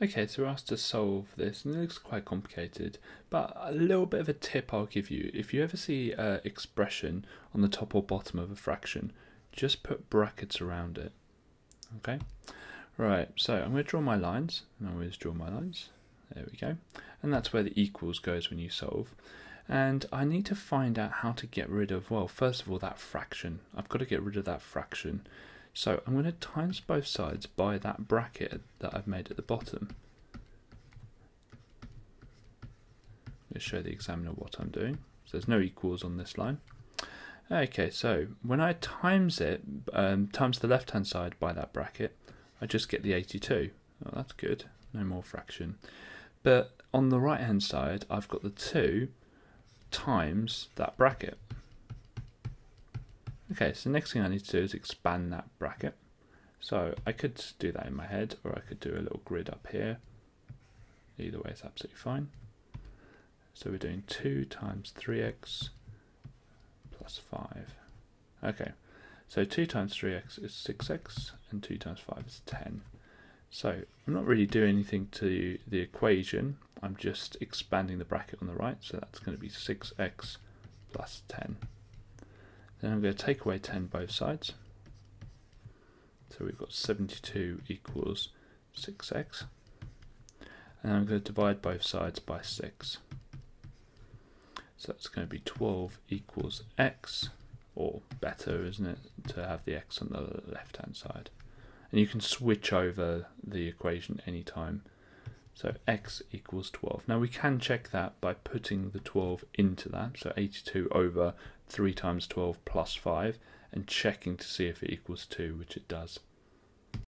Okay, so we're asked to solve this, and it looks quite complicated, but a little bit of a tip I'll give you. If you ever see an expression on the top or bottom of a fraction, just put brackets around it. Okay? Right, so I'm going to draw my lines, and I always draw my lines. There we go. And that's where the equals goes when you solve. And I need to find out how to get rid of, well, first of all, that fraction. I've got to get rid of that fraction. So I'm going to times both sides by that bracket that I've made at the bottom. Let's show the examiner what I'm doing. So there's no equals on this line. Okay, so when I times it, times the left-hand side by that bracket, I just get the 82. Oh, that's good. No more fraction. But on the right-hand side, I've got the 2 times that bracket. Okay, so the next thing I need to do is expand that bracket. So I could do that in my head, or I could do a little grid up here. Either way, it's absolutely fine. So we're doing 2 times 3x plus 5. Okay, so 2 times 3x is 6x, and 2 times 5 is 10. So I'm not really doing anything to the equation. I'm just expanding the bracket on the right, so that's going to be 6x plus 10. Then I'm going to take away 10 both sides. So we've got 72 equals 6x. And I'm going to divide both sides by 6. So that's going to be 12 equals x, or better, isn't it, to have the x on the left-hand side. And you can switch over the equation anytime. So x equals 12. Now we can check that by putting the 12 into that. So 82 over 3 times 12 plus 5, and checking to see if it equals 2, which it does.